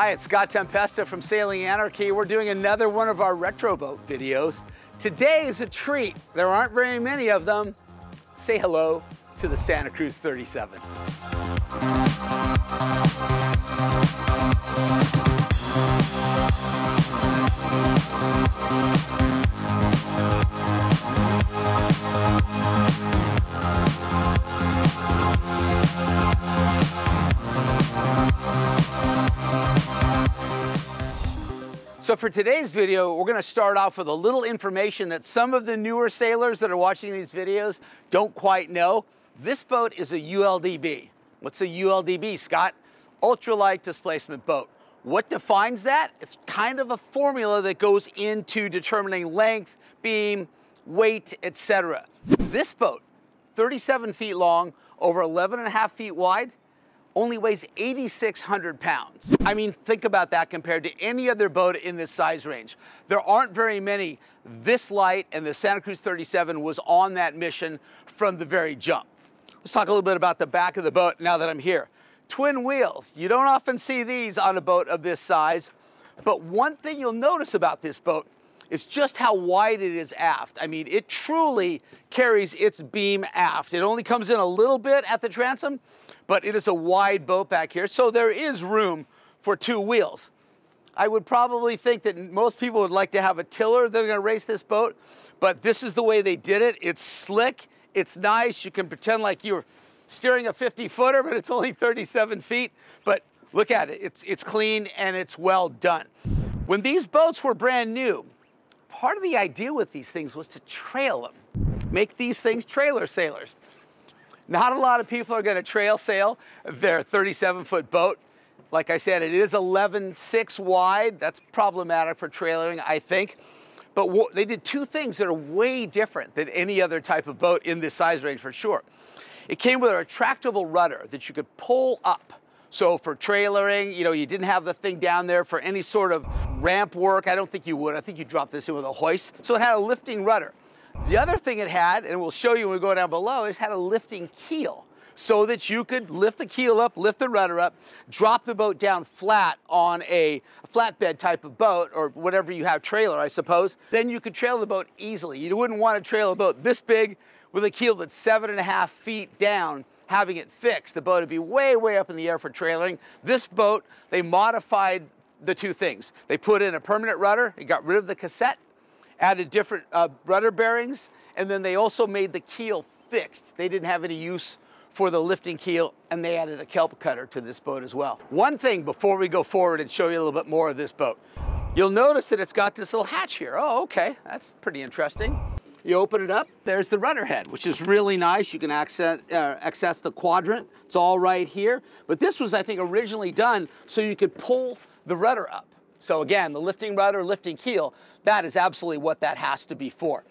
Hi, it's Scott Tempesta from Sailing Anarchy. We're doing another one of our retro boat videos. Today is a treat. There aren't very many of them. Say hello to the Santa Cruz 37. So for today's video, we're gonna start off with a little information that some of the newer sailors that are watching these videos don't quite know. This boat is a ULDB. What's a ULDB, Scott? Ultralight displacement boat. What defines that? It's kind of a formula that goes into determining length, beam, weight, etc. This boat, 37 feet long, over 11.5 feet wide, only weighs 8,600 pounds. I mean, think about that compared to any other boat in this size range. There aren't very many this light, and the Santa Cruz 37 was on that mission from the very jump. Let's talk a little bit about the back of the boat now that I'm here. Twin wheels. You don't often see these on a boat of this size, but one thing you'll notice about this boat is just how wide it is aft. I mean, it truly carries its beam aft. It only comes in a little bit at the transom, but it is a wide boat back here, so there is room for two wheels. I would probably think that most people would like to have a tiller that are gonna race this boat, but this is the way they did it. It's slick, it's nice. You can pretend like you're steering a 50-footer, but it's only 37 feet. But look at it, it's clean and it's well done. When these boats were brand new, part of the idea with these things was to trail them, make these things trailer sailors. Not a lot of people are gonna trail sail their 37-foot boat. Like I said, it is 11.6 wide. That's problematic for trailering, I think. But they did two things that are way different than any other type of boat in this size range for sure. It came with a retractable rudder that you could pull up. So for trailering, you know, you didn't have the thing down there for any sort of ramp work. I don't think you would. I think you dropped this in with a hoist. So it had a lifting rudder. The other thing it had, and we'll show you when we go down below, is had a lifting keel so that you could lift the keel up, lift the rudder up, drop the boat down flat on a flatbed type of boat or whatever you have, trailer, I suppose. Then you could trail the boat easily. You wouldn't want to trail a boat this big with a keel that's 7.5 feet down, having it fixed. The boat would be way, way up in the air for trailering. This boat, they modified the two things. They put in a permanent rudder, it got rid of the cassette, added different rudder bearings, and then they also made the keel fixed. They didn't have any use for the lifting keel, and they added a kelp cutter to this boat as well. One thing before we go forward and show you a little bit more of this boat, you'll notice that it's got this little hatch here. Oh, okay, that's pretty interesting. You open it up, there's the rudder head, which is really nice. You can access the quadrant. It's all right here. But this was, I think, originally done so you could pull the rudder up. So again, the lifting rudder, lifting keel, that is absolutely what that has to be for.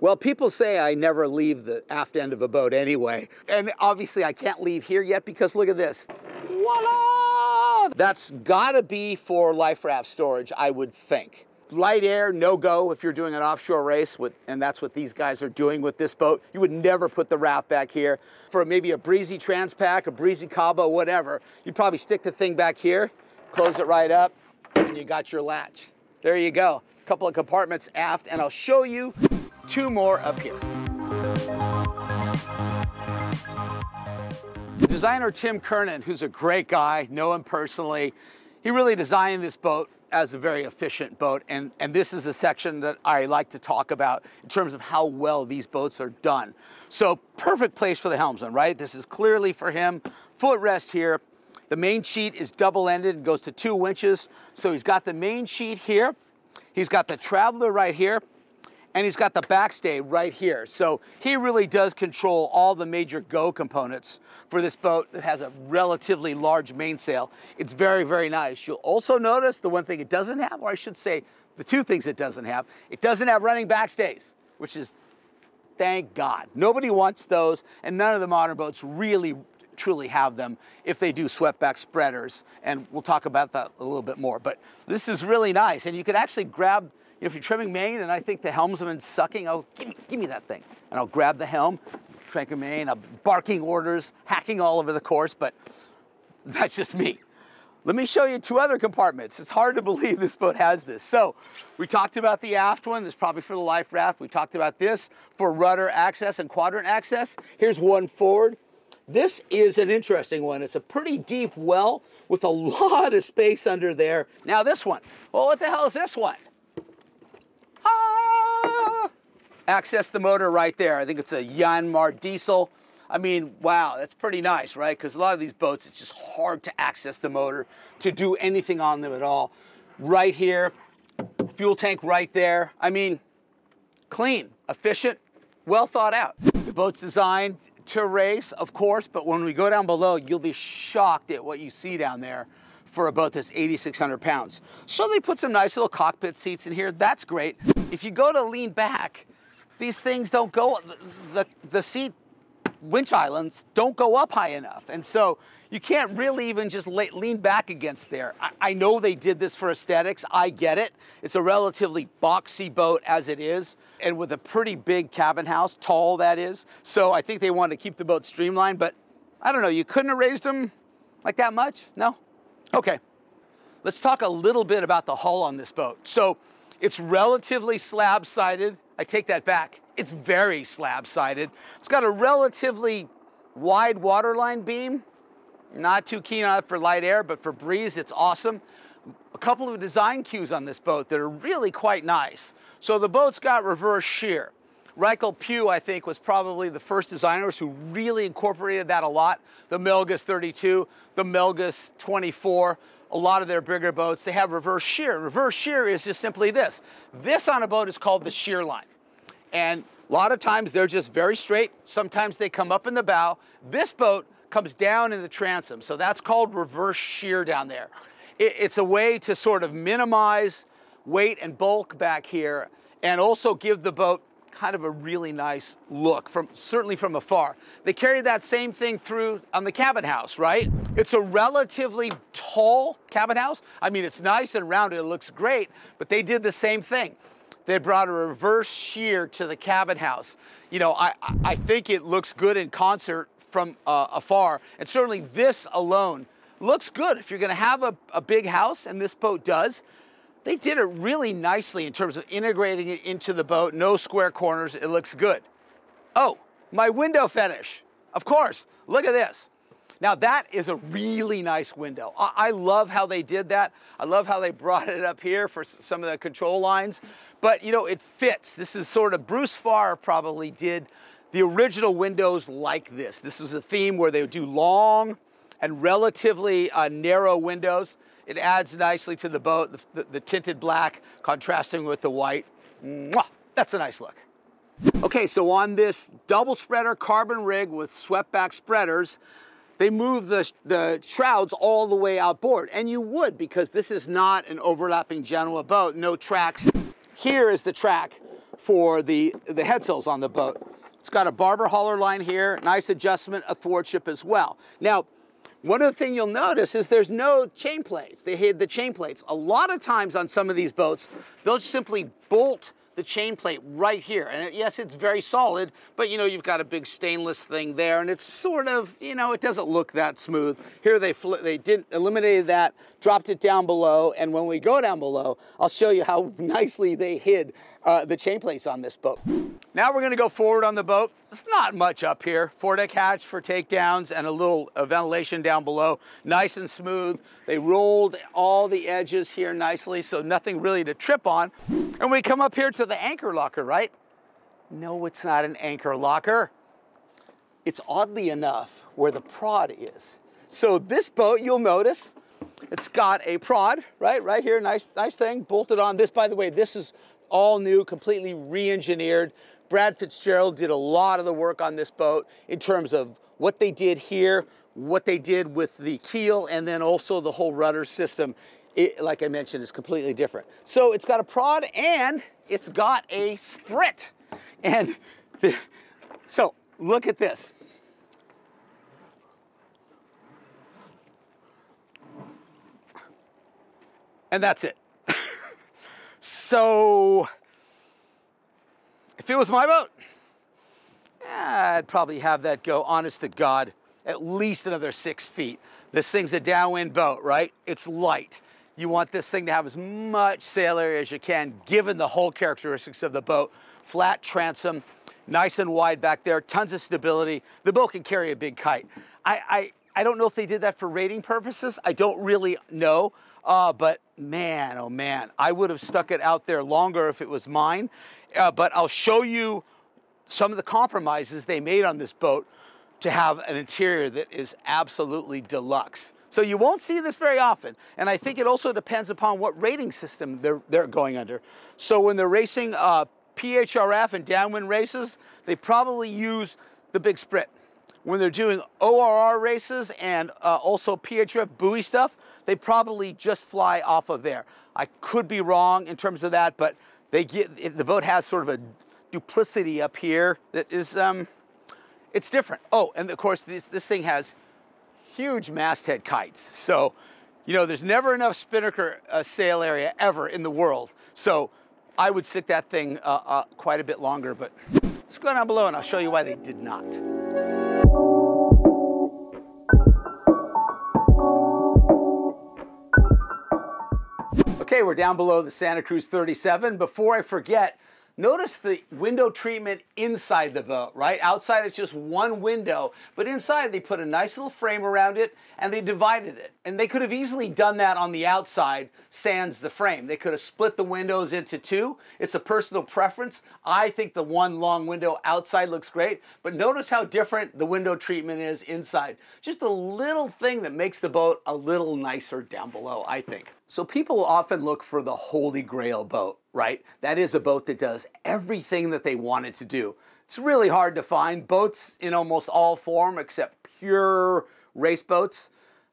Well, people say I never leave the aft end of a boat anyway. And obviously I can't leave here yet because look at this. Voila! That's gotta be for life raft storage, I would think. Light air, no go if you're doing an offshore race, and that's what these guys are doing with this boat. You would never put the raft back here. For maybe a breezy Transpac, a breezy Cabo, whatever, you'd probably stick the thing back here, close it right up, and you got your latch. There you go. A couple of compartments aft, and I'll show you two more up here. Designer Tim Kernan, who's a great guy, know him personally, he really designed this boat as a very efficient boat, and this is a section that I like to talk about in terms of how well these boats are done. So perfect place for the helmsman, right? This is clearly for him. Footrest here. The main sheet is double-ended and goes to 2 winches. So he's got the main sheet here. He's got the traveler right here, and he's got the backstay right here. So he really does control all the major go components for this boat that has a relatively large mainsail. It's very, very nice. You'll also notice the one thing it doesn't have, or I should say the two things it doesn't have running backstays, which is, thank God. Nobody wants those, and none of the modern boats really truly have them. If they do, swept-back spreaders, and we'll talk about that a little bit more. But this is really nice, and you could actually grab, you know, if you're trimming main, and I think the helmsman's sucking, oh, give me that thing, and I'll grab the helm, tranking main, I'm barking orders, hacking all over the course, but that's just me. Let me show you two other compartments. It's hard to believe this boat has this. So we talked about the aft one. This is probably for the life raft. We talked about this for rudder access and quadrant access. Here's one forward. This is an interesting one. It's a pretty deep well with a lot of space under there. Now this one. Well, what the hell is this one? Ah! Access the motor right there. I think it's a Yanmar diesel. I mean, wow, that's pretty nice, right? Because a lot of these boats, it's just hard to access the motor to do anything on them at all. Right here, fuel tank right there. I mean, clean, efficient, well thought out. The boat's designed to race, of course, but when we go down below, you'll be shocked at what you see down there for a boat that's 8,600 pounds. So they put some nice little cockpit seats in here. That's great. If you go to lean back, these things don't go, the seat winch islands don't go up high enough. And so you can't really even just lean back against there. I know they did this for aesthetics. I get it. It's a relatively boxy boat as it is, and with a pretty big cabin house, tall that is. So I think they wanted to keep the boat streamlined, but I don't know, you couldn't have raised them like that much? No? Okay. Let's talk a little bit about the hull on this boat. So it's relatively slab-sided. I take that back. It's very slab-sided. It's got a relatively wide waterline beam. Not too keen on it for light air, but for breeze, it's awesome. A couple of design cues on this boat that are really quite nice. So the boat's got reverse shear. Reichel Pugh, I think, was probably the first designers who really incorporated that a lot. The Melges 32, the Melges 24, a lot of their bigger boats, they have reverse shear. Reverse shear is just simply this. This on a boat is called the shear line. And a lot of times they're just very straight. Sometimes they come up in the bow. This boat comes down in the transom. So that's called reverse shear down there. It's a way to sort of minimize weight and bulk back here and also give the boat kind of a really nice look, certainly from afar. They carry that same thing through on the cabin house, right? It's a relatively tall cabin house. I mean, it's nice and rounded, it looks great, but they did the same thing. They brought a reverse shear to the cabin house. You know, I think it looks good in concert from afar, and certainly this alone looks good. If you're gonna have a big house, and this boat does, they did it really nicely in terms of integrating it into the boat. No square corners, it looks good. Oh, my window finish. Of course, look at this. Now that is a really nice window. I love how they did that. I love how they brought it up here for some of the control lines. But you know, it fits. This is sort of, Bruce Farr probably did the original windows like this. This was a theme where they would do long and relatively narrow windows. It adds nicely to the boat, the tinted black contrasting with the white. Mwah! That's a nice look. Okay, so on this double spreader carbon rig with swept back spreaders, they move the shrouds all the way outboard. And you would, because this is not an overlapping Genoa boat, no tracks. Here is the track for the headsails on the boat. It's got a barber hauler line here, nice adjustment athwartship as well. Now, one other thing you'll notice is there's no chain plates. They hid the chain plates. A lot of times on some of these boats, they'll simply bolt the chain plate right here. And yes, it's very solid, but you know, you've got a big stainless thing there and it's sort of, you know, it doesn't look that smooth. Here they didn't, eliminated that, dropped it down below. And when we go down below, I'll show you how nicely they hid the chain plates on this boat. Now we're gonna go forward on the boat. There's not much up here. Foredeck hatch for takedowns and a little ventilation down below. Nice and smooth. They rolled all the edges here nicely, so nothing really to trip on. And we come up here to the anchor locker, right? No, it's not an anchor locker. It's oddly enough where the prod is. So this boat, you'll notice, it's got a prod, right? Right here, nice thing, bolted on. This, by the way, this is all new, completely re-engineered. Brad Fitzgerald did a lot of the work on this boat in terms of what they did here, what they did with the keel, and then also the whole rudder system. It, like I mentioned, is completely different. So it's got a prod and it's got a sprit. And so look at this. And that's it. So, if it was my boat, I'd probably have that go, honest to God. at least another 6 feet. This thing's a downwind boat, right? It's light. You want this thing to have as much sail area as you can, given the hull characteristics of the boat. Flat transom, nice and wide back there, tons of stability. The boat can carry a big kite. I don't know if they did that for rating purposes. I don't really know, but man, oh man, I would have stuck it out there longer if it was mine, but I'll show you some of the compromises they made on this boat to have an interior that is absolutely deluxe. So you won't see this very often. And I think it also depends upon what rating system they're going under. So when they're racing PHRF and downwind races, they probably use the big sprit. When they're doing ORR races and also PHRF buoy stuff, they probably just fly off of there. I could be wrong in terms of that, but they get, the boat has sort of a duplicity up here that is, it's different. Oh, and of course this thing has huge masthead kites. So, you know, there's never enough spinnaker sail area ever in the world. So I would stick that thing quite a bit longer, but let's go down below and I'll show you why they did not. Okay, we're down below the Santa Cruz 37. Before I forget, notice the window treatment inside the boat, right? Outside it's just one window, but inside they put a nice little frame around it and they divided it. And they could have easily done that on the outside, sans the frame. They could have split the windows into two. It's a personal preference. I think the one long window outside looks great, but notice how different the window treatment is inside. Just a little thing that makes the boat a little nicer down below, I think. So people often look for the holy grail boat, right? That is a boat that does everything that they want it to do. It's really hard to find boats in almost all form except pure race boats.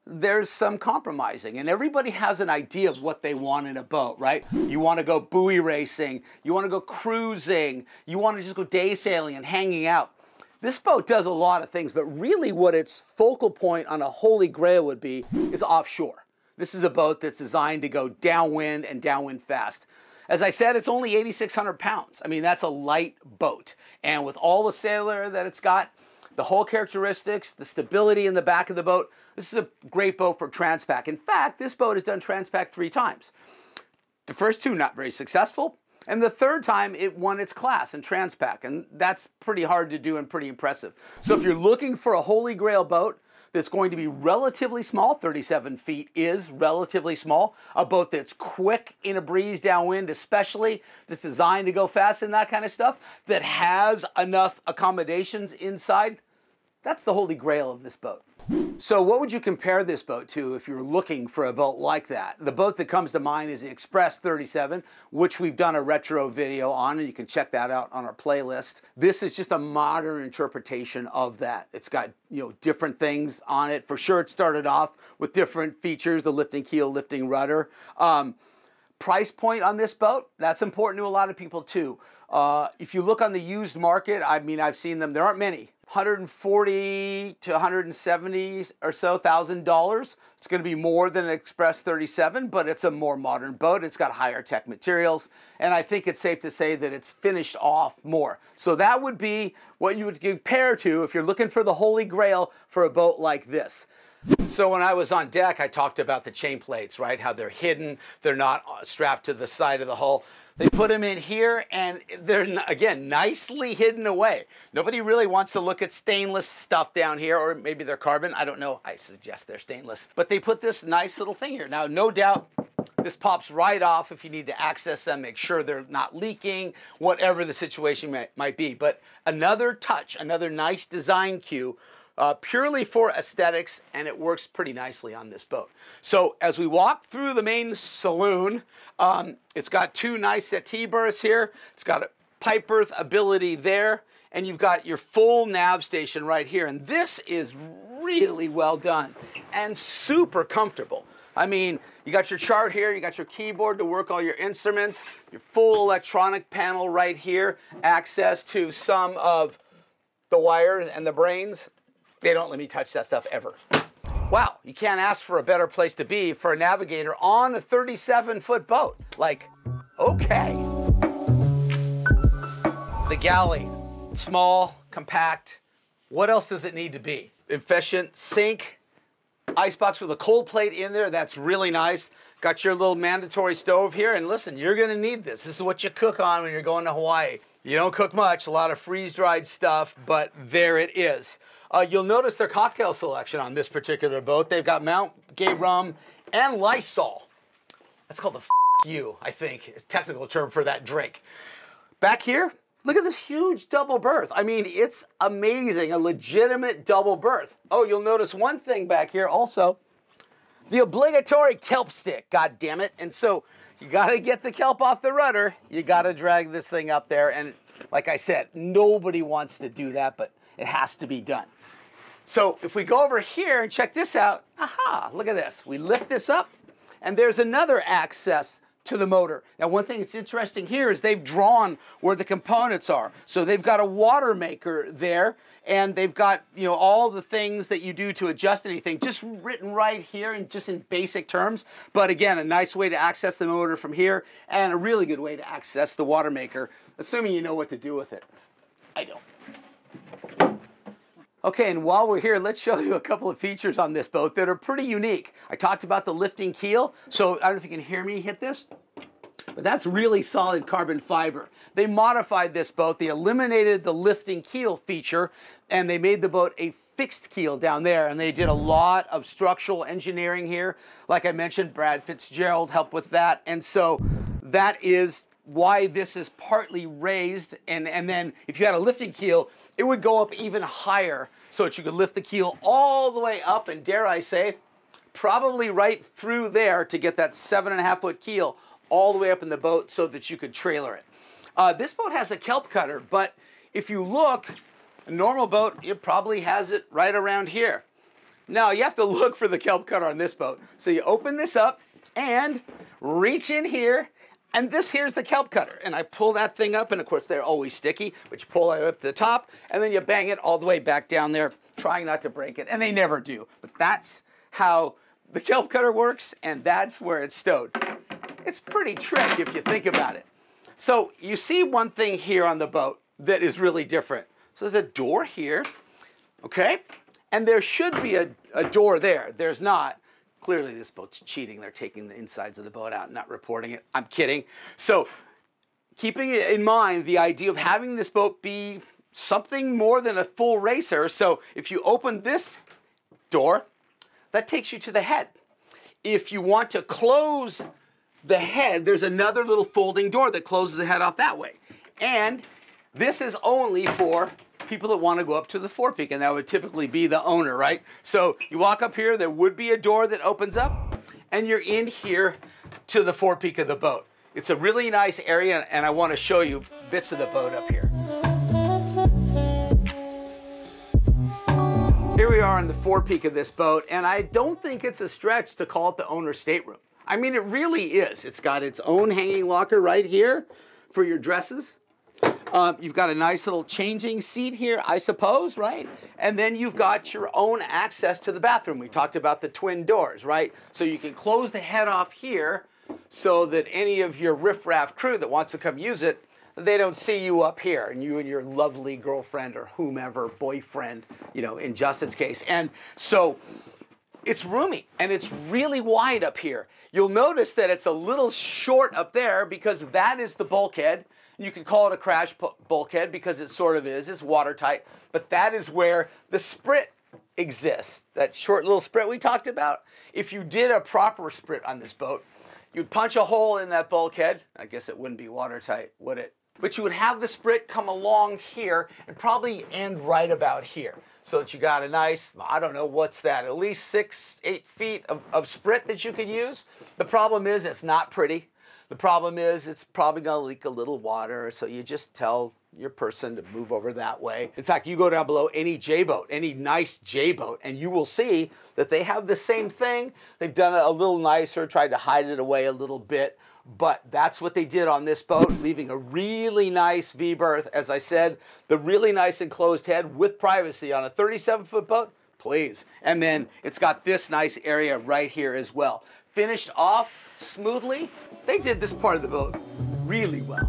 There's some compromising, and everybody has an idea of what they want in a boat, right? You want to go buoy racing, you want to go cruising, you want to just go day sailing and hanging out. This boat does a lot of things, but really what its focal point on a holy grail would be is offshore. This is a boat that's designed to go downwind and downwind fast. As I said, it's only 8,600 pounds. I mean, that's a light boat. And with all the sail area that it's got, the hull characteristics, the stability in the back of the boat, this is a great boat for Transpac. In fact, this boat has done Transpac 3 times. The first 2, not very successful. And the 3rd time, it won its class in Transpac. And that's pretty hard to do and pretty impressive. So if you're looking for a holy grail boat that's going to be relatively small, 37 feet is relatively small, a boat that's quick in a breeze downwind especially, that's designed to go fast and that kind of stuff, that has enough accommodations inside, that's the holy grail of this boat. So what would you compare this boat to if you're looking for a boat like that? The boat that comes to mind is the Express 37, which we've done a retro video on, and you can check that out on our playlist. This is just a modern interpretation of that. It's got, you know, different things on it. For sure, it started off with different features, the lifting keel, lifting rudder. Price point on this boat, that's important to a lot of people too. If you look on the used market, I mean, I've seen them, there aren't many. $140,000 to $170,000 or so. It's going to be more than an Express 37, but it's a more modern boat. It's got higher tech materials, and I think it's safe to say that it's finished off more. So that would be what you would compare to if you're looking for the holy grail for a boat like this. So when I was on deck, I talked about the chain plates, right? How they're hidden, they're not strapped to the side of the hull. They put them in here and they're, again, nicely hidden away. Nobody really wants to look at stainless stuff down here, or maybe they're carbon, I don't know. I suggest they're stainless. But they put this nice little thing here. Now, no doubt, this pops right off if you need to access them, make sure they're not leaking, whatever the situation might be. But another touch, another nice design cue, purely for aesthetics, and it works pretty nicely on this boat. So as we walk through the main saloon, it's got 2 nice settee berths here. It's got a pipe berth ability there, and you've got your full nav station right here. And this is really well done and super comfortable. I mean, you got your chart here, you got your keyboard to work all your instruments, your full electronic panel right here, access to some of the wires and the brains. They don't let me touch that stuff ever. Wow, you can't ask for a better place to be for a navigator on a 37-foot boat. Like, okay. The galley, small, compact. What else does it need to be? efficient sink, icebox with a cold plate in there. That's really nice. Got your little mandatory stove here, and listen, you're gonna need this. This is what you cook on when you're going to Hawaii. You don't cook much, a lot of freeze-dried stuff, but there it is. You'll notice their cocktail selection on this particular boat. They've got Mount Gay Rum and Lysol. That's called the F you, I think. It's a technical term for that drink. Back here, look at this huge double berth. I mean, it's amazing, a legitimate double berth. Oh, you'll notice one thing back here also, the obligatory kelp stick, God damn it. And so you gotta get the kelp off the rudder. You gotta drag this thing up there. And like I said, nobody wants to do that, but it has to be done. So if we go over here and check this out, aha, look at this. We lift this up and there's another access to the motor. Now, one thing that's interesting here is they've drawn where the components are. So they've got a water maker there, and they've got, you know, all the things that you do to adjust anything, just written right here and just in basic terms. But again, a nice way to access the motor from here, and a really good way to access the water maker, assuming you know what to do with it. I don't. Okay, and while we're here, let's show you a couple of features on this boat that are pretty unique. I talked about the lifting keel, so I don't know if you can hear me hit this, but that's really solid carbon fiber. They modified this boat, they eliminated the lifting keel feature, and they made the boat a fixed keel down there, and they did a lot of structural engineering here. Like I mentioned, Brad Fitzgerald helped with that, and so that is why this is partly raised, and then if you had a lifting keel, it would go up even higher so that you could lift the keel all the way up, and dare I say, probably right through there to get that 7.5-foot keel all the way up in the boat so that you could trailer it. This boat has a kelp cutter, but if you look, a normal boat, it probably has it right around here. Now, you have to look for the kelp cutter on this boat. So you open this up and reach in here, and this here's the kelp cutter. And I pull that thing up, and of course they're always sticky, but you pull it up to the top and then you bang it all the way back down there, trying not to break it, and they never do. But that's how the kelp cutter works, and that's where it's stowed. It's pretty trick if you think about it. So you see one thing here on the boat that is really different. So there's a door here, okay? And there should be a door there, there's not. Clearly this boat's cheating. They're taking the insides of the boat out and not reporting it. I'm kidding. So keeping in mind the idea of having this boat be something more than a full racer. So if you open this door, that takes you to the head. If you want to close the head, there's another little folding door that closes the head off that way. And this is only for people that want to go up to the forepeak, and that would typically be the owner, right? So you walk up here, there would be a door that opens up, and you're in here to the forepeak of the boat. It's a really nice area, and I want to show you bits of the boat up here. Here we are on the forepeak of this boat, and I don't think it's a stretch to call it the owner's stateroom. I mean, it really is. It's got its own hanging locker right here for your dresses. You've got a nice little changing seat here, I suppose, right? And then you've got your own access to the bathroom. We talked about the twin doors, right? So you can close the head off here so that any of your riffraff crew that wants to come use it, they don't see you up here, and you and your lovely girlfriend or whomever, boyfriend, you know, in Justin's case. And so it's roomy, and it's really wide up here. You'll notice that it's a little short up there because that is the bulkhead. You can call it a crash bulkhead because it sort of is. It's watertight, but that is where the sprit exists. That short little sprit we talked about. If you did a proper sprit on this boat, you'd punch a hole in that bulkhead. I guess it wouldn't be watertight, would it? But you would have the sprit come along here and probably end right about here. So that you got a nice, I don't know, what's that, at least 6, 8 feet of sprit that you could use. The problem is it's not pretty. The problem is it's probably gonna leak a little water, so you just tell your person to move over that way. In fact, you go down below any J-boat, any nice J-boat, and you will see that they have the same thing. They've done it a little nicer, tried to hide it away a little bit, but that's what they did on this boat, leaving a really nice V-berth. As I said, the really nice enclosed head with privacy on a 37-foot boat, please. And then it's got this nice area right here as well. Finished off smoothly. They did this part of the boat really well.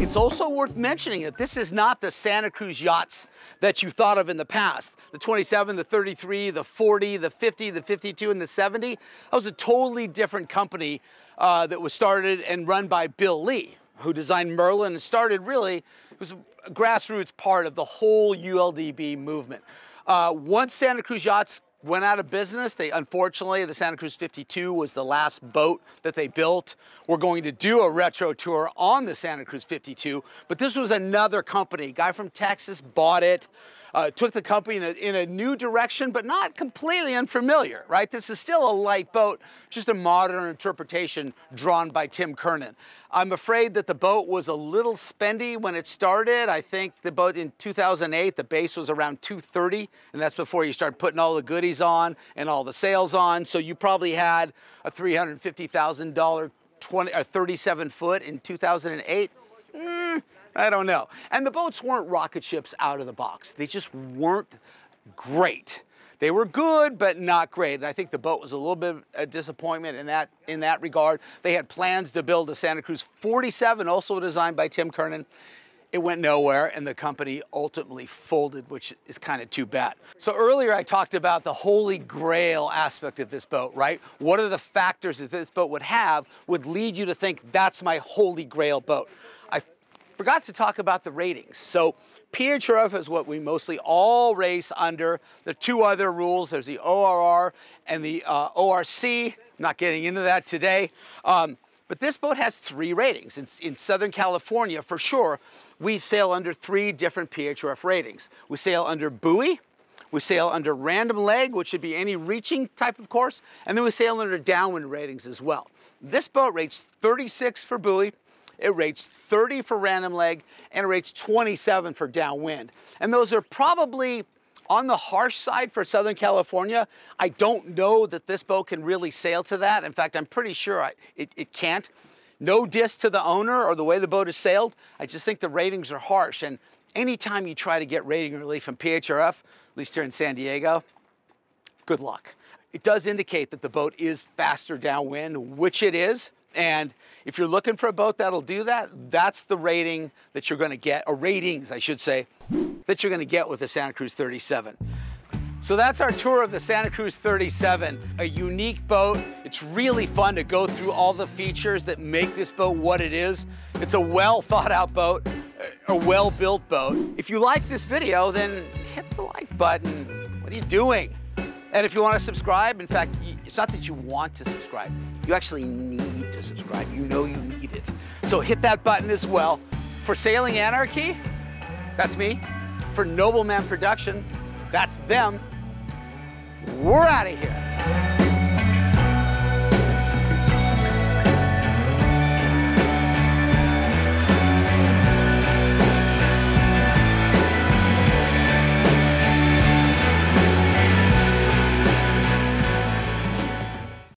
It's also worth mentioning that this is not the Santa Cruz yachts that you thought of in the past. The 27, the 33, the 40, the 50, the 52, and the 70. That was a totally different company that was started and run by Bill Lee, who designed Merlin and started really, it was a grassroots part of the whole ULDB movement. Once Santa Cruz Yachts went out of business, they unfortunately, the Santa Cruz 52 was the last boat that they built. We're going to do a retro tour on the Santa Cruz 52, but this was another company. A guy from Texas bought it, took the company in a new direction, but not completely unfamiliar, right? This is still a light boat, just a modern interpretation drawn by Tim Kernan. I'm afraid that the boat was a little spendy when it started. I think the boat in 2008, the base was around 230, and that's before you start putting all the goodies on and all the sails on, so you probably had a $350,000 37-foot in 2008. I don't know. And the boats weren't rocket ships out of the box. They just weren't great. They were good, but not great. And I think the boat was a little bit of a disappointment in that regard. They had plans to build a Santa Cruz 47, also designed by Tim Kernan. It went nowhere, and the company ultimately folded, which is kind of too bad. So earlier I talked about the holy grail aspect of this boat, right? What are the factors that this boat would have would lead you to think that's my holy grail boat? I forgot to talk about the ratings. So PHRF is what we mostly all race under. There are two other rules. There's the ORR and the ORC. I'm not getting into that today. But this boat has three ratings. It's in Southern California, for sure, we sail under three different PHRF ratings. We sail under buoy, we sail under random leg, which should be any reaching type of course, and then we sail under downwind ratings as well. This boat rates 36 for buoy, it rates 30 for random leg, and it rates 27 for downwind. And those are probably on the harsh side for Southern California. I don't know that this boat can really sail to that. In fact, I'm pretty sure it can't. No diss to the owner or the way the boat is sailed. I just think the ratings are harsh. And anytime you try to get rating relief from PHRF, at least here in San Diego, good luck. It does indicate that the boat is faster downwind, which it is. And if you're looking for a boat that'll do that, that's the rating that you're gonna get, or ratings, I should say, that you're gonna get with the Santa Cruz 37. So that's our tour of the Santa Cruz 37, a unique boat. It's really fun to go through all the features that make this boat what it is. It's a well thought out boat, a well built boat. If you like this video, then hit the like button. What are you doing? And if you wanna subscribe, in fact, it's not that you want to subscribe, you actually need to subscribe. You know you need it. So hit that button as well. For Sailing Anarchy, that's me. For Nobleman Production, that's them. We're out of here.